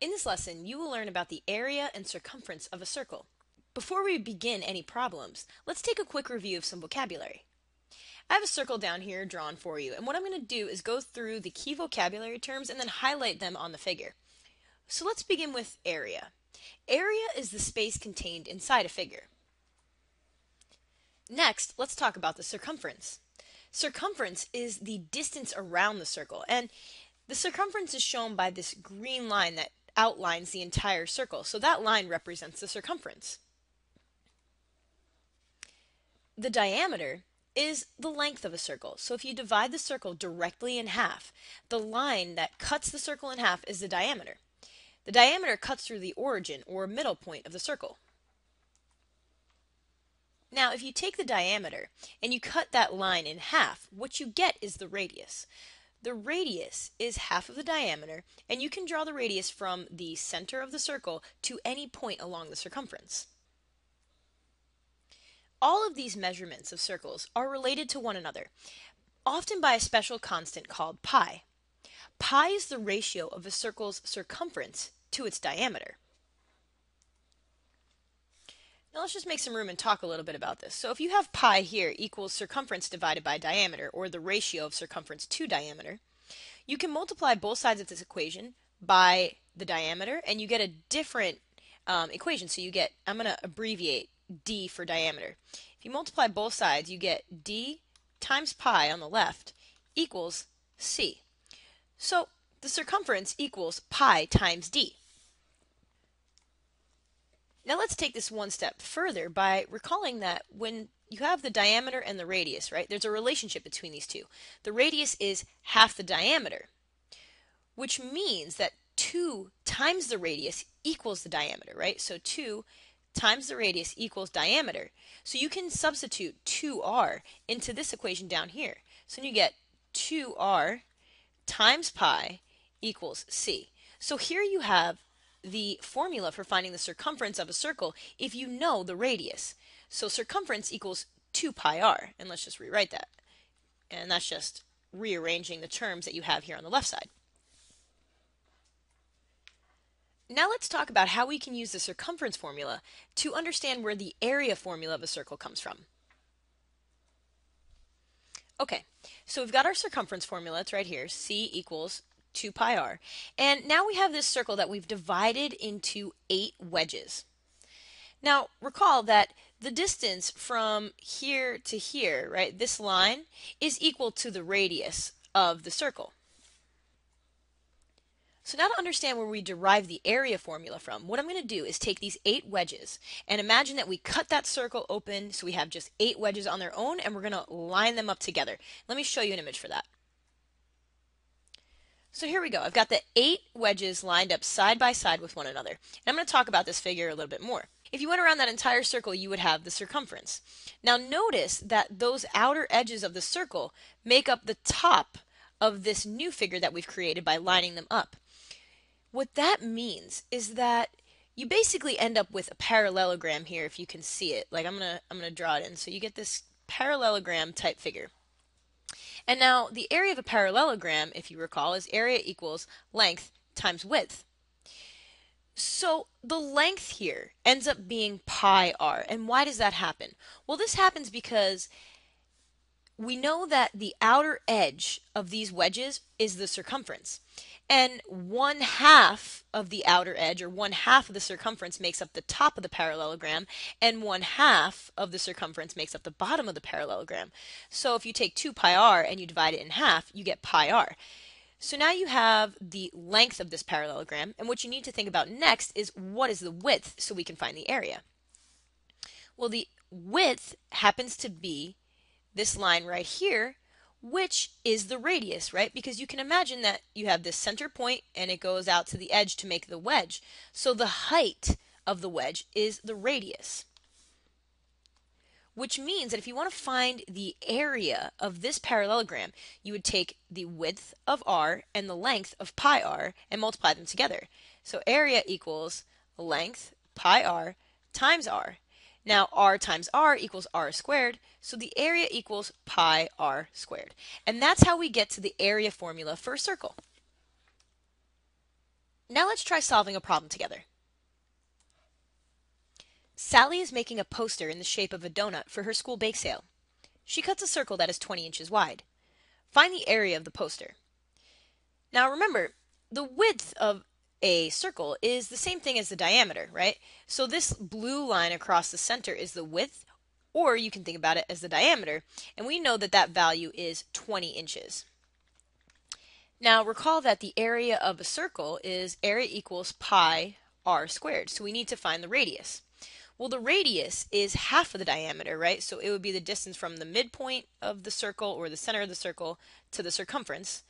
In this lesson, you will learn about the area and circumference of a circle. Before we begin any problems, let's take a quick review of some vocabulary. I have a circle down here drawn for you, and what I'm going to do is go through the key vocabulary terms and then highlight them on the figure. So let's begin with area. Area is the space contained inside a figure. Next, let's talk about the circumference. Circumference is the distance around the circle, and the circumference is shown by this green line that outlines the entire circle, so that line represents the circumference. The diameter is the length of a circle, so if you divide the circle directly in half, the line that cuts the circle in half is the diameter. The diameter cuts through the origin or middle point of the circle. Now, if you take the diameter and you cut that line in half, what you get is the radius. The radius is half of the diameter, and you can draw the radius from the center of the circle to any point along the circumference. All of these measurements of circles are related to one another, often by a special constant called pi. Pi is the ratio of a circle's circumference to its diameter. Now let's just make some room and talk a little bit about this. So if you have pi here equals circumference divided by diameter, or the ratio of circumference to diameter, you can multiply both sides of this equation by the diameter and you get a different equation. So you get, I'm going to abbreviate d for diameter. If you multiply both sides, you get d times pi on the left equals c. So the circumference equals pi times d. Now let's take this one step further by recalling that when you have the diameter and the radius, right, there's a relationship between these two. The radius is half the diameter, which means that 2 times the radius equals the diameter, right? So 2 times the radius equals diameter. So you can substitute 2r into this equation down here. So you get 2r times pi equals c. So here you have the formula for finding the circumference of a circle if you know the radius. So circumference equals 2 pi r, and let's just rewrite that. And that's just rearranging the terms that you have here on the left side. Now let's talk about how we can use the circumference formula to understand where the area formula of a circle comes from. Okay, so we've got our circumference formula, it's right here, c equals 2 pi r. And now we have this circle that we've divided into 8 wedges. Now recall that the distance from here to here, right, this line, is equal to the radius of the circle. So now to understand where we derive the area formula from, what I'm going to do is take these 8 wedges and imagine that we cut that circle open so we have just 8 wedges on their own, and we're going to line them up together. Let me show you an image for that. So here we go. I've got the 8 wedges lined up side by side with one another. And I'm going to talk about this figure a little bit more. If you went around that entire circle, you would have the circumference. Now notice that those outer edges of the circle make up the top of this new figure that we've created by lining them up. What that means is that you basically end up with a parallelogram here, if you can see it. Like I'm going to draw it in. So you get this parallelogram type figure. And now the area of a parallelogram, if you recall, is area equals length times width. So the length here ends up being pi r. And why does that happen? Well, this happens because we know that the outer edge of these wedges is the circumference. And 1/2 of the outer edge, or 1/2 of the circumference, makes up the top of the parallelogram, and 1/2 of the circumference makes up the bottom of the parallelogram. So if you take 2 pi r and you divide it in half, you get pi r. So now you have the length of this parallelogram, and what you need to think about next is what is the width so we can find the area. Well, the width happens to be this line right here, which is the radius, right? Because you can imagine that you have this center point and it goes out to the edge to make the wedge. So the height of the wedge is the radius, which means that if you want to find the area of this parallelogram, you would take the width of r and the length of pi r and multiply them together. So area equals length pi r times r. Now r times r equals r squared, so the area equals pi r squared. And that's how we get to the area formula for a circle. Now let's try solving a problem together. Sally is making a poster in the shape of a donut for her school bake sale. She cuts a circle that is 20 inches wide. Find the area of the poster. Now remember, the width of a circle is the same thing as the diameter, right? So this blue line across the center is the width, or you can think about it as the diameter, and we know that that value is 20 inches. Now recall that the area of a circle is area equals pi r squared, so we need to find the radius. Well, the radius is half of the diameter, right? So it would be the distance from the midpoint of the circle, or the center of the circle, to the circumference.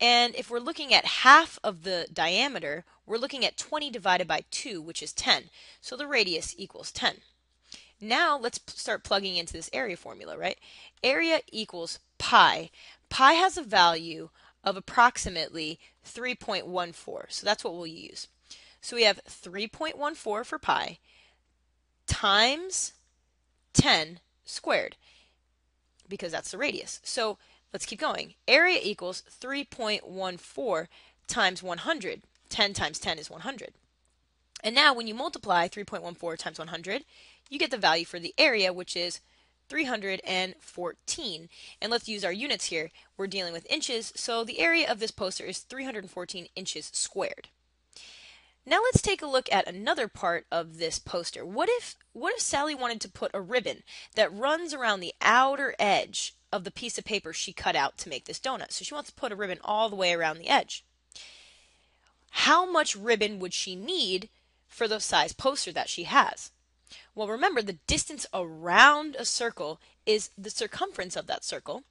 And if we're looking at half of the diameter, we're looking at 20 divided by 2, which is 10. So the radius equals 10. Now let's start plugging into this area formula, right? Area equals pi. Pi has a value of approximately 3.14. So that's what we'll use. So we have 3.14 for pi times 10 squared, because that's the radius. So let's keep going. Area equals 3.14 times 100. 10 times 10 is 100. And now when you multiply 3.14 times 100, you get the value for the area, which is 314. And let's use our units here. We're dealing with inches, so the area of this poster is 314 inches squared. Now let's take a look at another part of this poster. What if Sally wanted to put a ribbon that runs around the outer edge of the piece of paper she cut out to make this donut? So she wants to put a ribbon all the way around the edge. How much ribbon would she need for the size poster that she has? Well, remember, the distance around a circle is the circumference of that circle,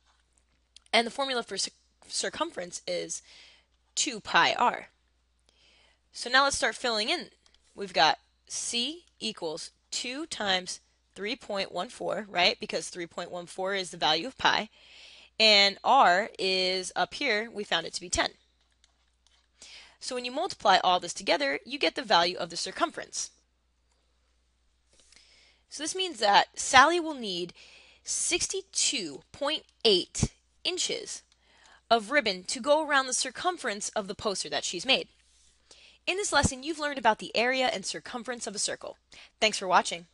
and the formula for circumference is 2 pi r. So now let's start filling in. We've got C equals 2 times 3.14, right? Because 3.14 is the value of pi. And R is up here. We found it to be 10. So when you multiply all this together, you get the value of the circumference. So this means that Sally will need 62.8 inches of ribbon to go around the circumference of the poster that she's made. In this lesson, you've learned about the area and circumference of a circle. Thanks for watching.